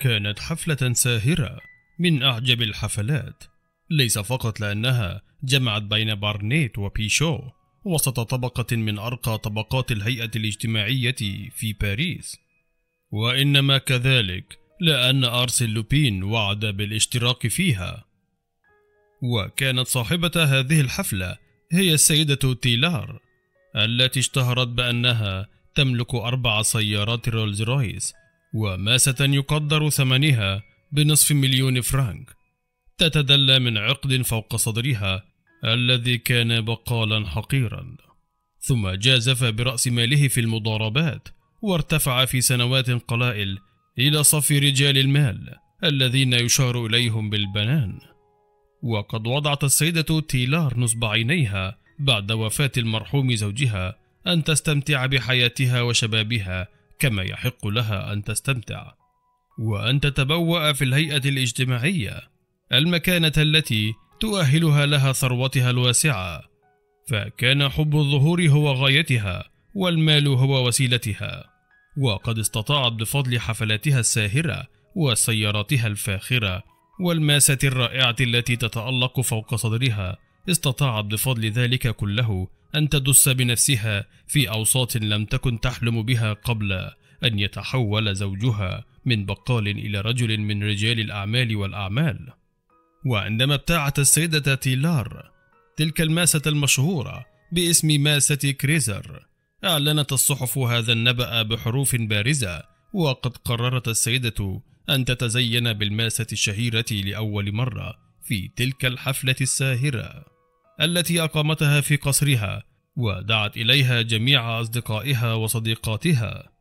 كانت حفلة ساهرة من أعجب الحفلات، ليس فقط لأنها جمعت بين بارنيت وبيشو وسط طبقة من أرقى طبقات الهيئة الاجتماعية في باريس، وإنما كذلك لأن أرسين لوبين وعد بالاشتراك فيها. وكانت صاحبة هذه الحفلة هي السيدة تيلار التي اشتهرت بأنها تملك 4 سيارات رولز رويس وماسة يقدر ثمنها ب500,000 فرنك، تتدلى من عقد فوق صدرها الذي كان بقالا حقيرا، ثم جازف برأس ماله في المضاربات وارتفع في سنوات قلائل إلى صف رجال المال الذين يشار إليهم بالبنان. وقد وضعت السيدة تيلار نصب عينيها بعد وفاة المرحوم زوجها أن تستمتع بحياتها وشبابها كما يحق لها أن تستمتع، وأن تتبوأ في الهيئة الاجتماعية المكانة التي تؤهلها لها ثروتها الواسعة، فكان حب الظهور هو غايتها والمال هو وسيلتها. وقد استطاعت بفضل حفلاتها الساهرة وسياراتها الفاخرة والماسة الرائعة التي تتألق فوق صدرها، استطاعت بفضل ذلك كله أن تدس بنفسها في أوساط لم تكن تحلم بها قبل أن يتحول زوجها من بقال إلى رجل من رجال الأعمال والأعمال. وعندما ابتاعت السيدة تيلار تلك الماسة المشهورة باسم ماسة كريزر، أعلنت الصحف هذا النبأ بحروف بارزة، وقد قررت السيدة أن تتزين بالماسة الشهيرة لأول مرة في تلك الحفلة الساهرة التي أقامتها في قصرها، ودعت إليها جميع أصدقائها وصديقاتها.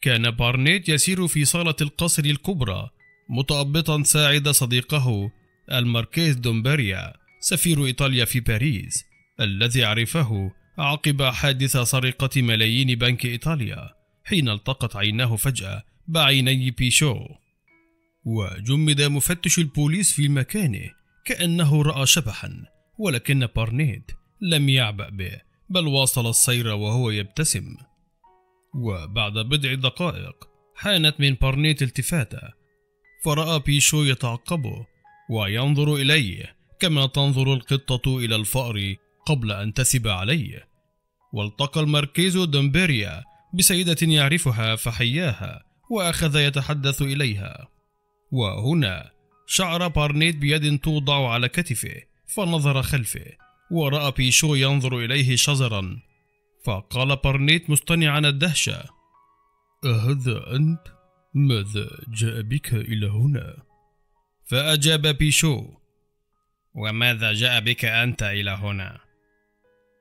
كان بارنيت يسير في صالة القصر الكبرى متأبطا ساعد صديقه الماركيز دومبيريا سفير إيطاليا في باريس، الذي عرفه عقب حادث سرقة ملايين بنك إيطاليا، حين التقت عيناه فجأة بعيني بيشو. وجمد مفتش البوليس في مكانه كأنه رأى شبحا، ولكن بارنيت لم يعبأ به، بل واصل السير وهو يبتسم. وبعد بضع دقائق حانت من بارنيت التفاتة، فرأى بيشو يتعقبه وينظر إليه كما تنظر القطة إلى الفأر قبل أن تثب عليه. والتقى الماركيز دومبيريا بسيدة يعرفها فحياها وأخذ يتحدث إليها، وهنا شعر بارنيت بيد توضع على كتفه، فنظر خلفه ورأى بيشو ينظر إليه شزرا، فقال بارنيت مصطنعا الدهشة: أهذا أنت؟ ماذا جاء بك إلى هنا؟ فأجاب بيشو: وماذا جاء بك أنت إلى هنا؟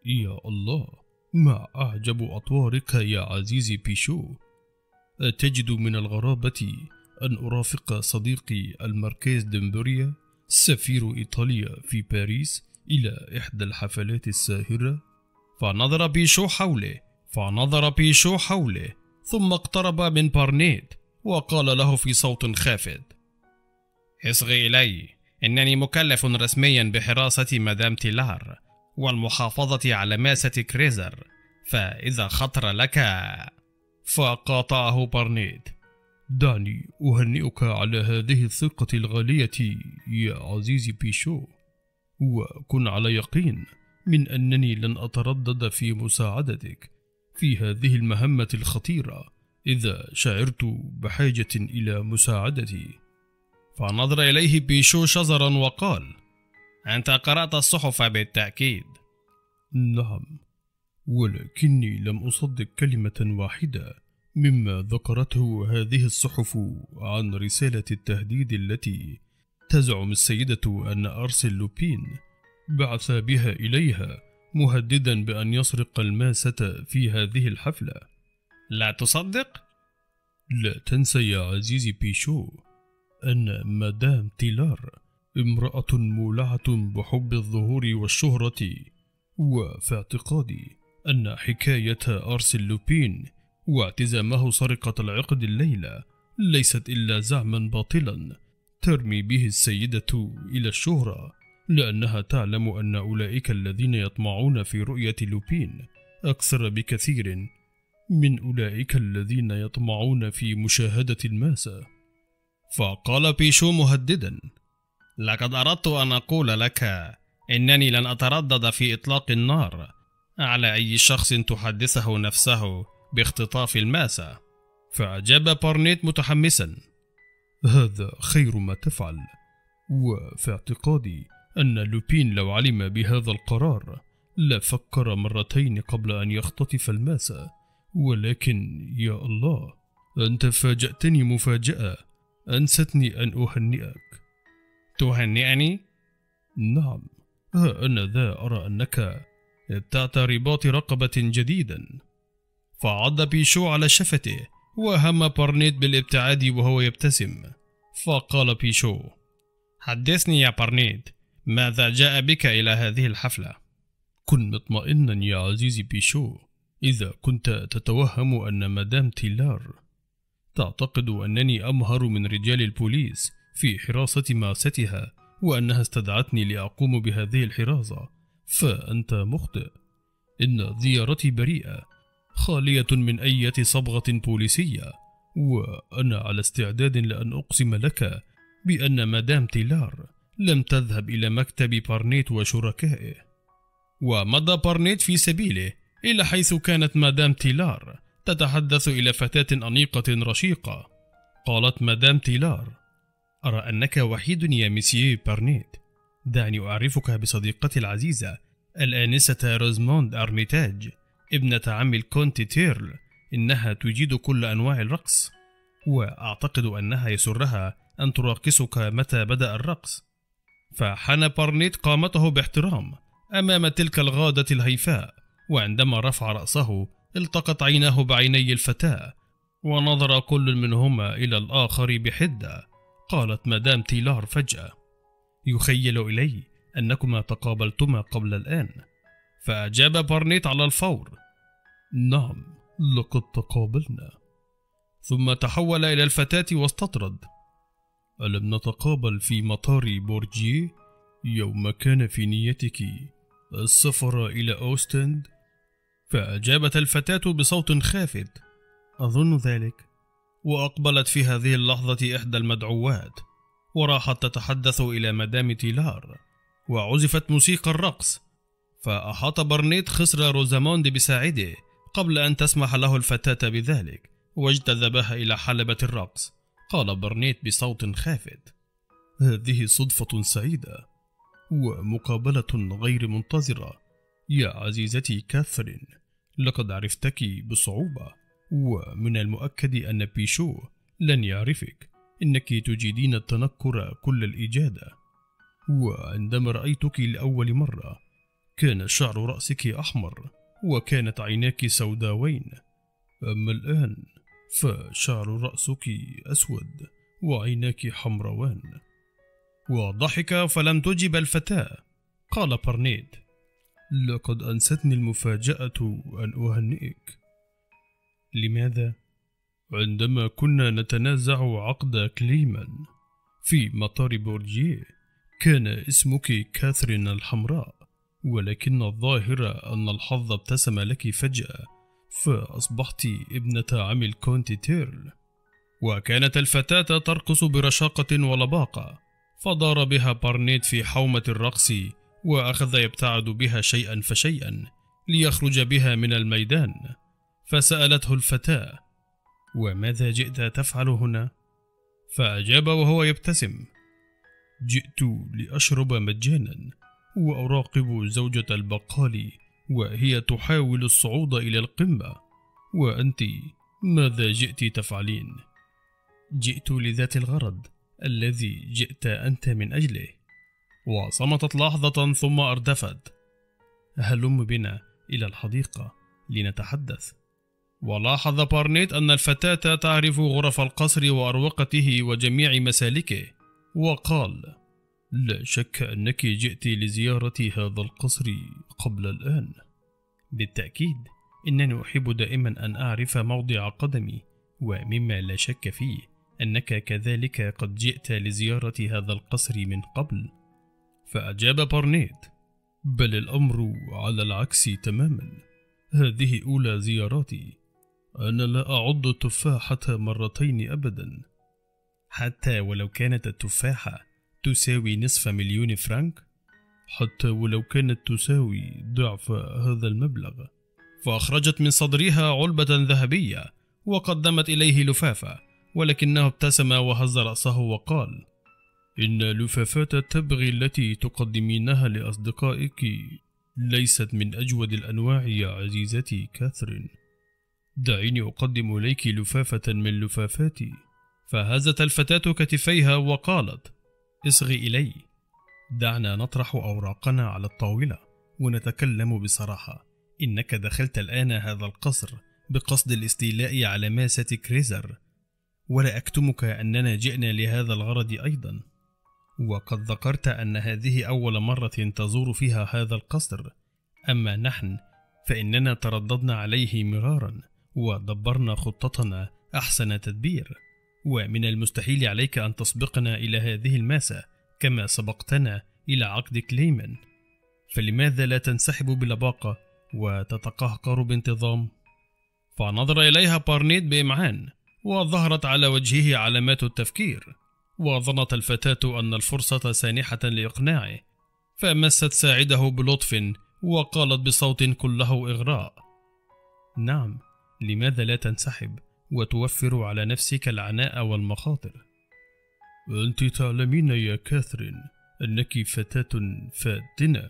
يا الله، ما أعجب أطوارك يا عزيزي بيشو، أتجد من الغرابة أن أرافق صديقي الماركيز دومبيريا سفير إيطاليا في باريس إلى إحدى الحفلات الساهرة؟ فنظر بيشو حوله ثم اقترب من بارنيت وقال له في صوت خافت: اصغي إلي، إنني مكلف رسميا بحراسة مدام تيلار والمحافظة على ماسة كريزر، فإذا خطر لك. فقاطعه بارنيت: دعني أهنئك على هذه الثقة الغالية يا عزيزي بيشو، وكن على يقين من أنني لن أتردد في مساعدتك في هذه المهمة الخطيرة إذا شعرت بحاجة إلى مساعدتي. فنظر إليه بيشو شزرا وقال: أنت قرأت الصحف بالتأكيد. نعم، ولكني لم أصدق كلمة واحدة مما ذكرته هذه الصحف عن رسالة التهديد التي تزعم السيدة أن أرسين لوبين بعث بها إليها مهددا بأن يسرق الماسة في هذه الحفلة. لا تصدق؟ لا تنسى يا عزيزي بيشو أن مدام تيلار امرأة مولعة بحب الظهور والشهرة، وفي اعتقادي أن حكاية أرسين لوبين واعتزامه سرقة العقد الليلة ليست إلا زعما باطلا ترمي به السيدة إلى الشهرة، لأنها تعلم أن أولئك الذين يطمعون في رؤية لوبين أكثر بكثير من أولئك الذين يطمعون في مشاهدة الماسة. فقال بيشو مهددا: لقد أردت أن أقول لك إنني لن أتردد في إطلاق النار على أي شخص تحدثه نفسه باختطاف الماسة. فأجاب بارنيت متحمسا: هذا خير ما تفعل، وفي اعتقادي أن لوبين لو علم بهذا القرار لفكر مرتين قبل أن يختطف الماسة، ولكن يا الله، أنت فاجأتني مفاجأة أنستني أن أهنئك. تهنئني؟ نعم، أنا ذا أرى أنك ابتعت رباط رقبة جديدا. فعض بيشو على شفته، وهم بارنيت بالابتعاد وهو يبتسم. فقال بيشو: حدثني يا بارنيت، ماذا جاء بك إلى هذه الحفلة؟ كن مطمئنا يا عزيزي بيشو، إذا كنت تتوهم أن مدام تيلار تعتقد أنني أمهر من رجال البوليس في حراسة ماستها، وأنها استدعتني لأقوم بهذه الحراسة، فأنت مخطئ. إن زيارتي بريئة، خالية من أي صبغة بوليسية، وأنا على استعداد لأن أقسم لك بأن مدام تيلار لم تذهب إلى مكتب بارنيت وشركائه. ومضى بارنيت في سبيله إلى حيث كانت مدام تيلار تتحدث إلى فتاة أنيقة رشيقة. قالت مدام تيلار: أرى أنك وحيد يا مسيو بارنيت، دعني أعرفك بصديقتي العزيزة الآنسة روزاموند أرميتاج، ابنة عم الكونت تيرل. إنها تجيد كل أنواع الرقص، وأعتقد أنها يسرها أن تراقصك متى بدأ الرقص. فحان بارنيت قامته باحترام أمام تلك الغادة الهيفاء، وعندما رفع رأسه التقت عيناه بعيني الفتاة، ونظر كل منهما إلى الآخر بحدة. قالت مدام تيلار فجأة: يخيل إلي أنكما تقابلتما قبل الآن. فأجاب بارنيت على الفور: نعم، لقد تقابلنا. ثم تحول إلى الفتاة واستطرد: ألم نتقابل في مطار بورجيه يوم كان في نيتك السفر إلى أوستند؟ فأجابت الفتاة بصوت خافت: أظن ذلك. وأقبلت في هذه اللحظة إحدى المدعوات، وراحت تتحدث إلى مدام تيلار، وعزفت موسيقى الرقص. فأحاط بارنيت خصر روزاموند بساعده قبل أن تسمح له الفتاة بذلك، واجتذبها إلى حلبة الرقص. قال بارنيت بصوت خافت: هذه صدفة سعيدة ومقابلة غير منتظرة يا عزيزتي كاثرين، لقد عرفتك بصعوبة، ومن المؤكد أن بيشو لن يعرفك، إنك تجيدين التنكر كل الإجادة، وعندما رأيتك لأول مرة كان شعر رأسك أحمر وكانت عيناك سوداوين، أما الآن فشعر رأسك أسود وعيناك حمروان. وضحك فلم تجب الفتاة. قال بارنيت: لقد أنستني المفاجأة أن أهنئك. لماذا؟ عندما كنا نتنازع عقد كليمان في مطار بورجيه كان اسمك كاثرين الحمراء، ولكن الظاهر أن الحظ ابتسم لك فجأة، فأصبحت ابنة عم الكونت تيرل. وكانت الفتاة ترقص برشاقة ولباقة، فدار بها بارنيت في حومة الرقص، وأخذ يبتعد بها شيئا فشيئا ليخرج بها من الميدان. فسألته الفتاة: وماذا جئت تفعل هنا؟ فأجاب وهو يبتسم: جئت لأشرب مجانا وأراقب زوجة البقالي وهي تحاول الصعود إلى القمة، وأنت ماذا جئت تفعلين؟ جئت لذات الغرض الذي جئت أنت من أجله. وصمتت لحظة ثم أردفت: هلم بنا إلى الحديقة لنتحدث. ولاحظ بارنيت أن الفتاة تعرف غرف القصر وأروقته وجميع مسالكه، وقال: لا شك أنك جئت لزيارة هذا القصر قبل الآن. بالتأكيد، إنني أحب دائما أن أعرف موضع قدمي، ومما لا شك فيه أنك كذلك قد جئت لزيارة هذا القصر من قبل. فأجاب بارنيت: بل الأمر على العكس تماما، هذه أولى زياراتي، أنا لا أعض التفاحة مرتين أبدا. حتى ولو كانت التفاحة تساوي نصف مليون فرنك، حتى ولو كانت تساوي ضعف هذا المبلغ. فأخرجت من صدرها علبة ذهبية وقدمت إليه لفافة، ولكنه ابتسم وهز رأسه وقال: إن لفافات التبغ التي تقدمينها لأصدقائك ليست من أجود الأنواع يا عزيزتي كاثرين. دعيني أقدم إليك لفافة من لفافاتي. فهزت الفتاة كتفيها وقالت: اصغي إلي. دعنا نطرح أوراقنا على الطاولة ونتكلم بصراحة. إنك دخلت الآن هذا القصر بقصد الاستيلاء على ماسة كريزر، ولا أكتمك أننا جئنا لهذا الغرض أيضا، وقد ذكرت أن هذه أول مرة تزور فيها هذا القصر. أما نحن فإننا ترددنا عليه مرارا ودبرنا خطتنا أحسن تدبير، ومن المستحيل عليك أن تسبقنا إلى هذه الماسة كما سبقتنا إلى عقد كليمن، فلماذا لا تنسحب بلباقة وتتقهقر بانتظام؟ فنظر إليها بارنيت بإمعان، وظهرت على وجهه علامات التفكير، وظنت الفتاة أن الفرصة سانحة لإقناعه، فمست ساعده بلطف وقالت بصوت كله إغراء: نعم، لماذا لا تنسحب وتوفر على نفسك العناء والمخاطر؟ أنت تعلمين يا كاثرين أنك فتاة فاتنة،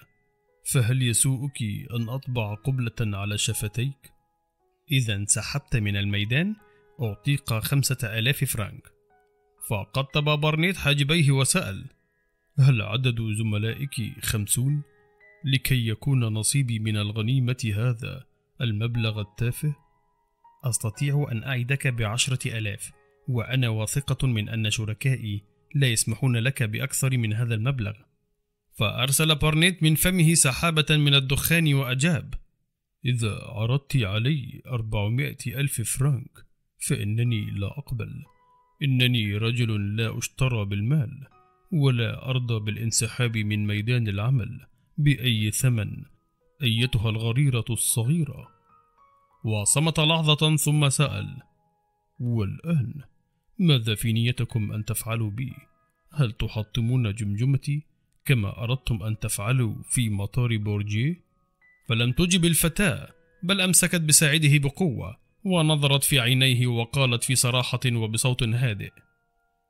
فهل يسوءك أن أطبع قبلة على شفتيك؟ إذا انسحبت من الميدان أعطيك 5000 فرنك. فقطب بارنيت حاجبيه وسأل: هل عدد زملائك 50 لكي يكون نصيبي من الغنيمة هذا المبلغ التافه؟ أستطيع أن أعدك 10,000، وأنا واثقة من أن شركائي لا يسمحون لك بأكثر من هذا المبلغ. فأرسل بارنيت من فمه سحابة من الدخان وأجاب: إذا عرضت علي 400,000 فرنك فإنني لا أقبل. إنني رجل لا أشترى بالمال، ولا أرضى بالانسحاب من ميدان العمل بأي ثمن أيتها الغريرة الصغيرة. وصمت لحظة ثم سأل: والآن ماذا في نيتكم أن تفعلوا بي؟ هل تحطمون جمجمتي كما أردتم أن تفعلوا في مطار بورجيه؟ فلم تجب الفتاة، بل أمسكت بساعده بقوة ونظرت في عينيه وقالت في صراحة وبصوت هادئ: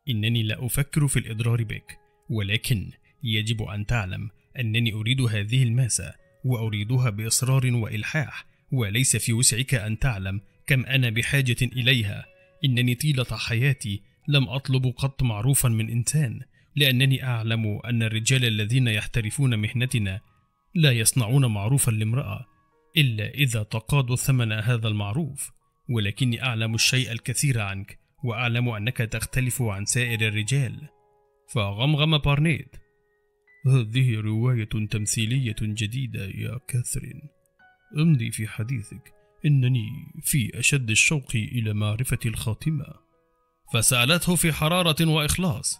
إنني لا أفكر في الإضرار بك، ولكن يجب أن تعلم أنني أريد هذه الماسة، وأريدها بإصرار وإلحاح، وليس في وسعك أن تعلم كم أنا بحاجة إليها. إنني طيلة حياتي لم أطلب قط معروفا من إنسان، لأنني أعلم أن الرجال الذين يحترفون مهنتنا لا يصنعون معروفا لامرأة إلا إذا تقاضوا ثمن هذا المعروف، ولكني أعلم الشيء الكثير عنك، وأعلم أنك تختلف عن سائر الرجال. فغمغم بارنيت: هذه رواية تمثيلية جديدة يا كاثرين، امضي في حديثك، إنني في أشد الشوق إلى معرفة الخاتمة. فسألته في حرارة وإخلاص: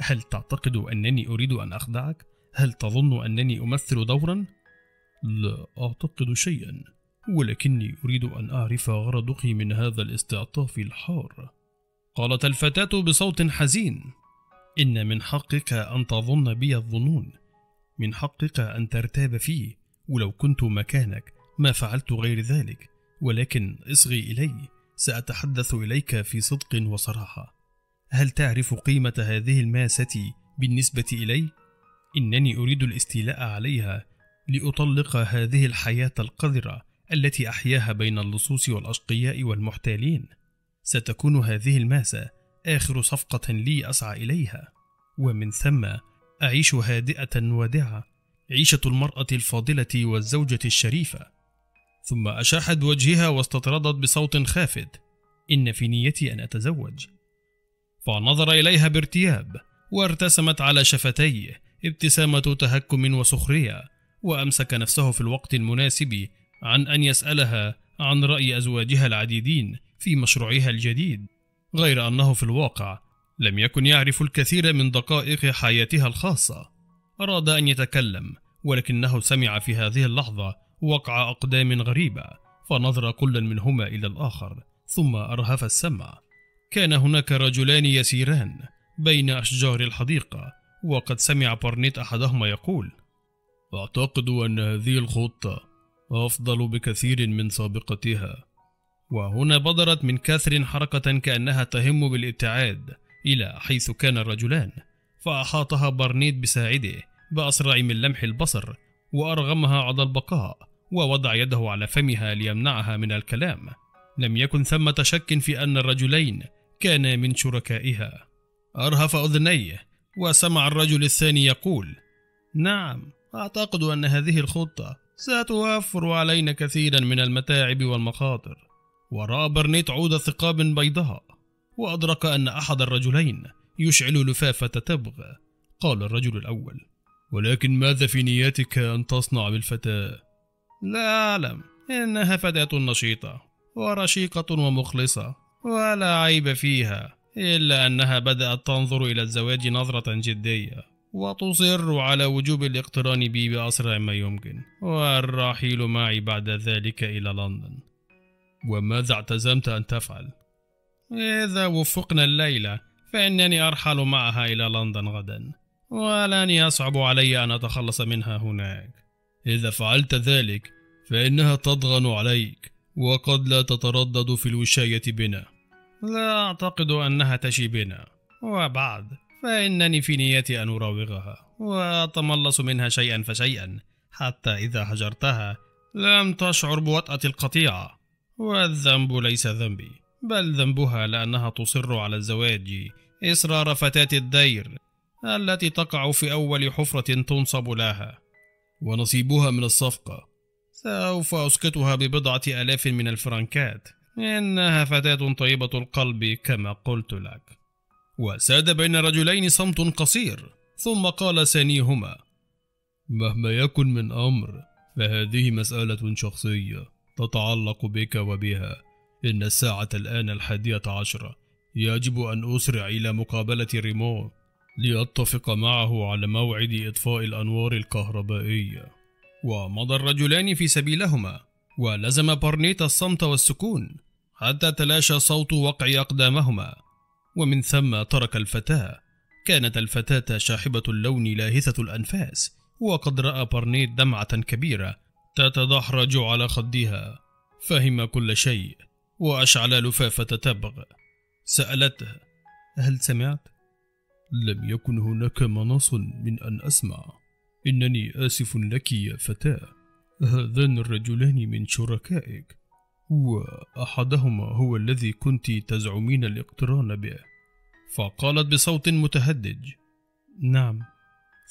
هل تعتقد أنني أريد أن أخدعك؟ هل تظن أنني أمثل دورا؟ لا أعتقد شيئا، ولكني أريد أن أعرف غرضك من هذا الاستعطاف الحار. قالت الفتاة بصوت حزين: إن من حقك أن تظن بي الظنون، من حقك أن ترتاب فيه، ولو كنت مكانك ما فعلت غير ذلك، ولكن اصغي إلي، سأتحدث إليك في صدق وصراحة. هل تعرف قيمة هذه الماسة بالنسبة إلي؟ إنني أريد الاستيلاء عليها لأطلق هذه الحياة القذرة التي أحياها بين اللصوص والأشقياء والمحتالين. ستكون هذه الماسة آخر صفقة لي أسعى إليها، ومن ثم أعيش هادئة وادعة، عيشة المرأة الفاضلة والزوجة الشريفة. ثم أشاحت وجهها واستطردت بصوت خافت: إن في نيتي أن أتزوج. فنظر إليها بارتياب، وارتسمت على شفتيه ابتسامة تهكم وسخرية، وأمسك نفسه في الوقت المناسب عن أن يسألها عن رأي أزواجها العديدين في مشروعها الجديد، غير أنه في الواقع لم يكن يعرف الكثير من دقائق حياتها الخاصة. أراد أن يتكلم، ولكنه سمع في هذه اللحظة وقع أقدام غريبة، فنظر كل منهما إلى الآخر ثم أرهف السمع. كان هناك رجلان يسيران بين أشجار الحديقة، وقد سمع بارنيت أحدهما يقول: أعتقد أن هذه الخطة أفضل بكثير من سابقتها. وهنا بدرت من كاثرين حركة كأنها تهم بالابتعاد إلى حيث كان الرجلان، فأحاطها بارنيت بساعده بأسرع من لمح البصر، وأرغمها على البقاء ووضع يده على فمها ليمنعها من الكلام. لم يكن ثمة شك في أن الرجلين كانا من شركائها. أرهف أذنيه وسمع الرجل الثاني يقول: نعم، أعتقد أن هذه الخطة ستوفر علينا كثيرا من المتاعب والمخاطر. ورأى بارنيت عود ثقاب بيضاء، وأدرك أن أحد الرجلين يشعل لفافة تبغ. قال الرجل الأول: ولكن ماذا في نيتك أن تصنع بالفتاة؟ لا أعلم، إنها فتاة نشيطة ورشيقة ومخلصة، ولا عيب فيها، إلا أنها بدأت تنظر إلى الزواج نظرة جدية، وتصر على وجوب الاقتران بي بأسرع ما يمكن، والرحيل معي بعد ذلك إلى لندن. وماذا اعتزمت أن تفعل؟ إذا وفقنا الليلة فإنني أرحل معها إلى لندن غدا، ولن يصعب علي أن أتخلص منها هناك. إذا فعلت ذلك فإنها تضغن عليك، وقد لا تتردد في الوشاية بنا. لا أعتقد أنها تشي بنا، وبعد فإنني في نيتي أن أراوغها وأتملص منها شيئا فشيئا، حتى إذا هجرتها لم تشعر بوطأة القطيعة. والذنب ليس ذنبي، بل ذنبها، لأنها تصر على الزواج إصرار فتاة الدير التي تقع في أول حفرة تنصب لها. ونصيبها من الصفقة؟ سوف أسقطها ببضعة آلاف من الفرنكات، إنها فتاة طيبة القلب كما قلت لك. وساد بين الرجلين صمت قصير، ثم قال ثانيهما: مهما يكن من أمر فهذه مسألة شخصية تتعلق بك وبها. إن الساعة الآن 11:10، يجب أن أسرع إلى مقابلة ريموت لأتفق معه على موعد إطفاء الأنوار الكهربائية. ومضى الرجلان في سبيلهما، ولزم بارنيت الصمت والسكون حتى تلاشى صوت وقع أقدامهما، ومن ثم ترك الفتاة. كانت الفتاة شاحبة اللون لاهثة الأنفاس، وقد رأى بارنيت دمعة كبيرة تتدحرج على خدها. فهم كل شيء وأشعل لفافة تبغ. سألته: هل سمعت؟ لم يكن هناك مناص من أن أسمع. إنني آسف لك يا فتاة، هذان الرجلان من شركائك، وأحدهما هو الذي كنت تزعمين الاقتران به. فقالت بصوت متهدج: نعم.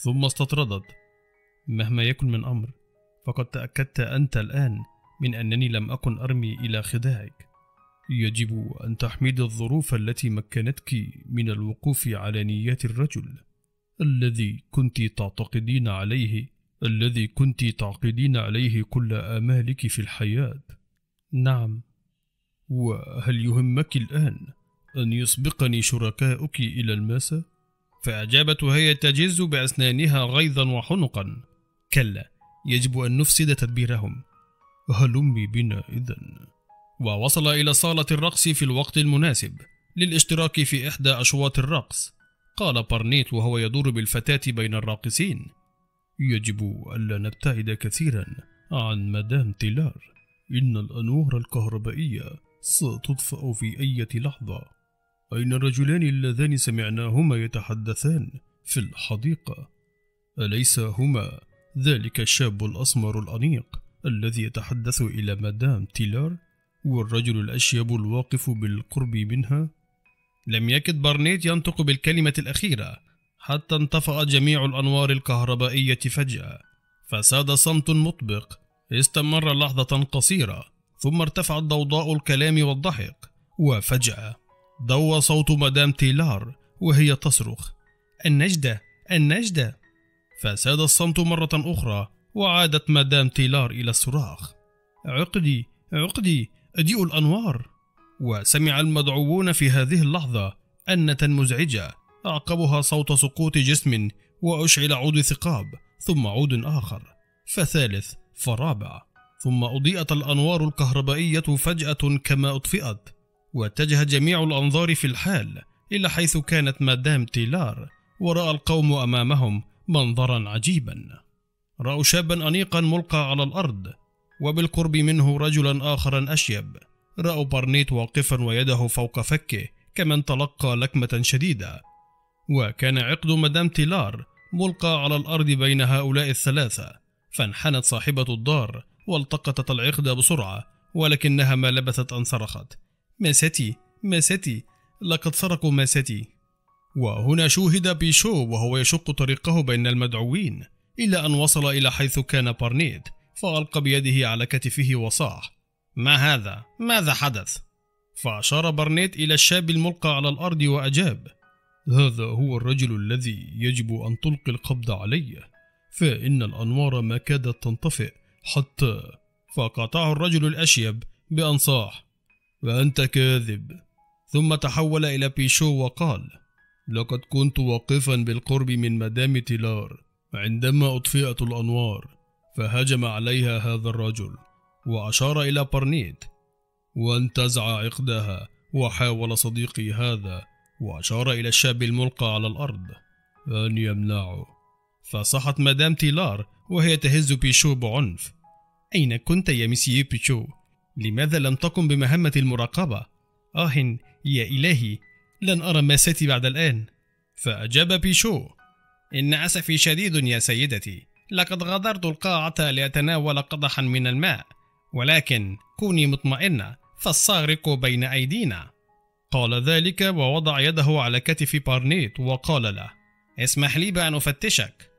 ثم استطردت: مهما يكن من أمر، فقد تأكدت أنت الآن من أنني لم أكن أرمي إلى خداعك. يجب أن تحمدي الظروف التي مكنتك من الوقوف على نيات الرجل الذي كنت تعتقدين عليه، كل آمالك في الحياة. نعم. وهل يهمك الآن أن يسبقني شركاؤك إلى الماسة؟ فأجابت وهي تجز بأسنانها غيظا وحنقا: كلا، يجب أن نفسد تدبيرهم. هلمي بنا إذن. ووصل إلى صالة الرقص في الوقت المناسب للاشتراك في إحدى أشواط الرقص. قال بارنيت وهو يدور بالفتاة بين الراقصين: يجب ألا نبتعد كثيرا عن مدام تيلار، إن الأنوار الكهربائية ستطفأ في أي لحظة. أين الرجلان اللذان سمعناهما يتحدثان في الحديقة؟ أليس هما ذلك الشاب الأسمر الأنيق الذي يتحدث إلى مدام تيلار، والرجل الأشيب الواقف بالقرب منها؟ لم يكد بارنيت ينطق بالكلمة الأخيرة حتى انطفأت جميع الأنوار الكهربائية فجأة، فساد صمت مطبق استمر لحظة قصيرة، ثم ارتفعت ضوضاء الكلام والضحك. وفجأة دوى صوت مدام تيلار وهي تصرخ: النجدة، النجدة. فساد الصمت مرة أخرى، وعادت مدام تيلار إلى الصراخ: عقدي، عقدي، أضيء الأنوار. وسمع المدعوون في هذه اللحظة أنة مزعجة أعقبها صوت سقوط جسم، وأشعل عود ثقاب، ثم عود آخر، فثالث، فرابع، ثم أضيئت الأنوار الكهربائية فجأة كما أطفئت. واتجه جميع الأنظار في الحال إلى حيث كانت مدام تيلار، ورأى القوم أمامهم منظرا عجيبا. رأوا شابا أنيقا ملقى على الأرض، وبالقرب منه رجلا آخر أشيب. رأوا بارنيت واقفا ويده فوق فكه كمن تلقى لكمة شديدة، وكان عقد مدام تيلار ملقى على الأرض بين هؤلاء الثلاثة. فانحنت صاحبة الدار والتقطت العقد بسرعة، ولكنها ما لبثت أن صرخت: ماستي ماستي، لقد سرقوا ماستي. وهنا شوهد بيشو وهو يشق طريقه بين المدعوين، إلى أن وصل إلى حيث كان بارنيت، فألقى بيده على كتفه وصاح: ما هذا؟ ماذا حدث؟ فأشار بارنيت إلى الشاب الملقى على الأرض وأجاب: هذا هو الرجل الذي يجب أن تلقي القبض عليه، فإن الأنوار ما كادت تنطفئ حتى. فقاطعه الرجل الأشيب بأن صاح: وأنت كاذب. ثم تحول إلى بيشو وقال: لقد كنت واقفا بالقرب من مدام تيلار عندما أطفئت الأنوار، فهجم عليها هذا الرجل. وأشار إلى بارنيت وانتزع عقدها، وحاول صديقي هذا، وأشار إلى الشاب الملقى على الأرض أن يمنعه. فصاحت مدام تيلار وهي تهز بيشو بعنف: أين كنت يا مسيو بيشو؟ لماذا لم تقم بمهمة المراقبة؟ آه يا إلهي، لن أرى ماستي بعد الآن. فأجاب بيشو: إن أسفي شديد يا سيدتي، لقد غادرت القاعة لأتناول قدحا من الماء، ولكن كوني مطمئنة فالسارق بين أيدينا. قال ذلك ووضع يده على كتف بارنيت وقال له: اسمح لي بأن أفتشك.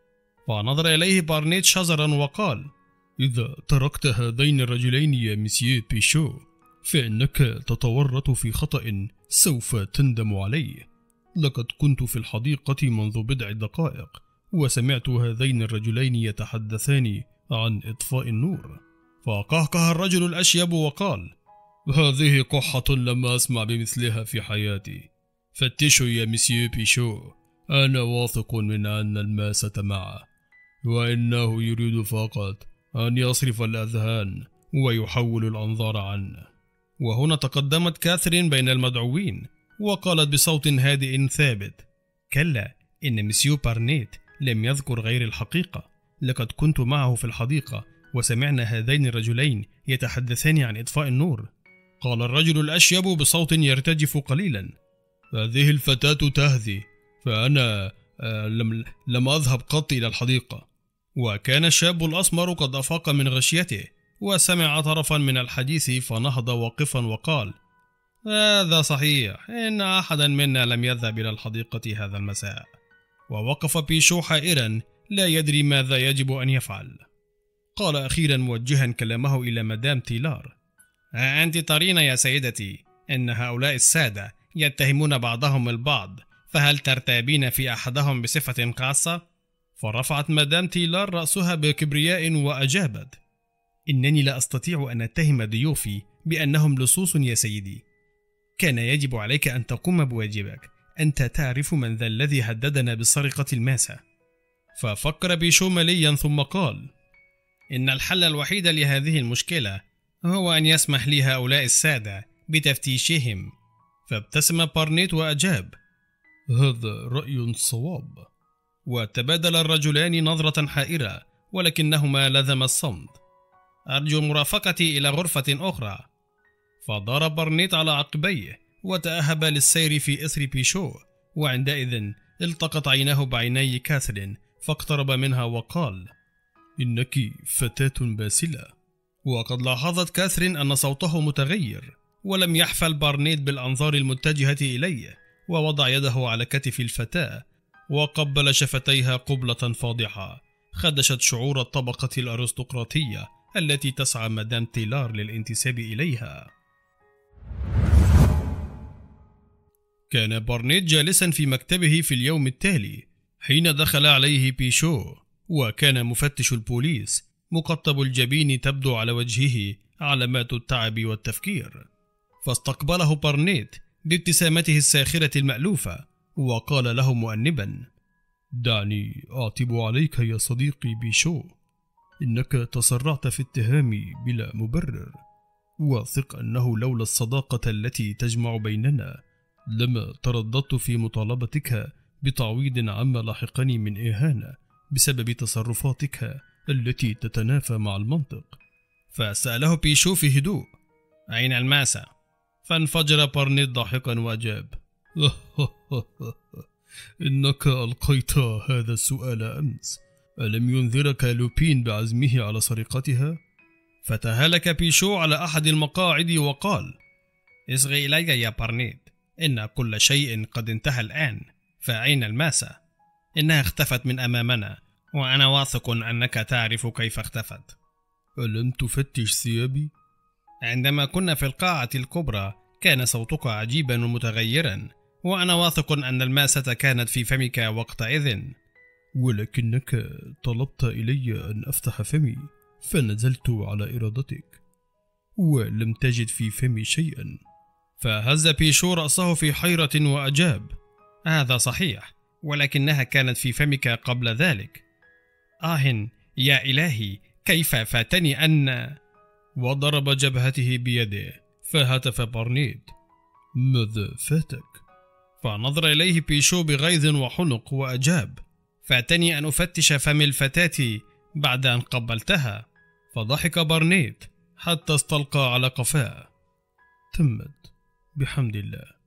فنظر إليه بارنيت شزرا وقال: إذا تركت هذين الرجلين يا مسيو بيشو فإنك تتورط في خطأ سوف تندم عليه. لقد كنت في الحديقة منذ بضع دقائق وسمعت هذين الرجلين يتحدثان عن إطفاء النور. فقهقه الرجل الأشيب وقال: هذه قحة لم أسمع بمثلها في حياتي. فتشوا يا مسيو بيشو، أنا واثق من أن الماسة معه، وإنه يريد فقط أن يصرف الأذهان ويحول الأنظار عنه. وهنا تقدمت كاثرين بين المدعوين وقالت بصوت هادئ ثابت: كلا، إن مسيو بارنيت لم يذكر غير الحقيقة. لقد كنت معه في الحديقة وسمعنا هذين الرجلين يتحدثان عن إطفاء النور. قال الرجل الأشيب بصوت يرتجف قليلا: هذه الفتاة تهذي، فأنا لم أذهب قط إلى الحديقة. وكان الشاب الأسمر قد أفاق من غشيته وسمع طرفا من الحديث، فنهض واقفا وقال: هذا صحيح، إن أحدا منا لم يذهب إلى الحديقة هذا المساء. ووقف بيشو حائرا لا يدري ماذا يجب أن يفعل. قال أخيرا موجها كلامه إلى مدام تيلار: أنت ترين يا سيدتي أن هؤلاء السادة يتهمون بعضهم البعض، فهل ترتابين في أحدهم بصفة خاصة؟ فرفعت مدام تيلار رأسها بكبرياء وأجابت: إنني لا أستطيع أن أتهم ضيوفي بأنهم لصوص يا سيدي. كان يجب عليك أن تقوم بواجبك، أنت تعرف من ذا الذي هددنا بسرقة الماسة. ففكر بيشو مليا ثم قال: إن الحل الوحيد لهذه المشكلة هو أن يسمح لي هؤلاء السادة بتفتيشهم. فابتسم بارنيت وأجاب: هذا رأي صواب. وتبادل الرجلان نظرة حائرة، ولكنهما لزما الصمت. أرجو مرافقتي إلى غرفة أخرى. فدار بارنيت على عقبيه وتأهب للسير في إثر بيشو، وعندئذ التقط عيناه بعيني كاثرين، فاقترب منها وقال: إنك فتاة باسلة. وقد لاحظت كاثرين أن صوته متغير، ولم يحفل بارنيت بالأنظار المتجهة إليه، ووضع يده على كتف الفتاة وقبل شفتيها قبلة فاضحة خدشت شعور الطبقة الأرستقراطية التي تسعى مدام تيلار للانتساب إليها. كان بارنيت جالسا في مكتبه في اليوم التالي حين دخل عليه بيشو، وكان مفتش البوليس مقطب الجبين تبدو على وجهه علامات التعب والتفكير. فاستقبله بارنيت بابتسامته الساخرة المألوفة وقال له مؤنبا: دعني أعتب عليك يا صديقي بيشو، إنك تسرعت في اتهامي بلا مبرر، واثق أنه لولا الصداقة التي تجمع بيننا لما ترددت في مطالبتك بتعويض عما لاحقني من إهانة بسبب تصرفاتك التي تتنافى مع المنطق. فسأله بيشو في هدوء: أين الماسة؟ فانفجر بارنيت ضاحكا وأجاب: إنك ألقيت هذا السؤال أمس، ألم ينذرك لوبين بعزمه على سرقتها؟ فتهالك بيشو على أحد المقاعد وقال: اصغ إلي يا بارنيت، إن كل شيء قد انتهى الآن، فأين الماسة؟ إنها اختفت من أمامنا، وأنا واثق أنك تعرف كيف اختفت. ألم تفتش ثيابي؟ عندما كنا في القاعة الكبرى كان صوتك عجيبا ومتغيرا، وأنا واثق أن الماسة كانت في فمك وقتئذ، ولكنك طلبت إلي أن أفتح فمي فنزلت على إرادتك ولم تجد في فمي شيئا. فهز بيشو رأسه في حيرة وأجاب: هذا صحيح، ولكنها كانت في فمك قبل ذلك. آه يا إلهي، كيف فاتني أن... وضرب جبهته بيده. فهتف بارنيت: ماذا فاتك؟ فنظر إليه بيشو بغيظ وحنق وأجاب: فاتني أن أفتش فم الفتاة بعد أن قبلتها. فضحك بارنيت حتى استلقى على قفاه. تمت بحمد الله.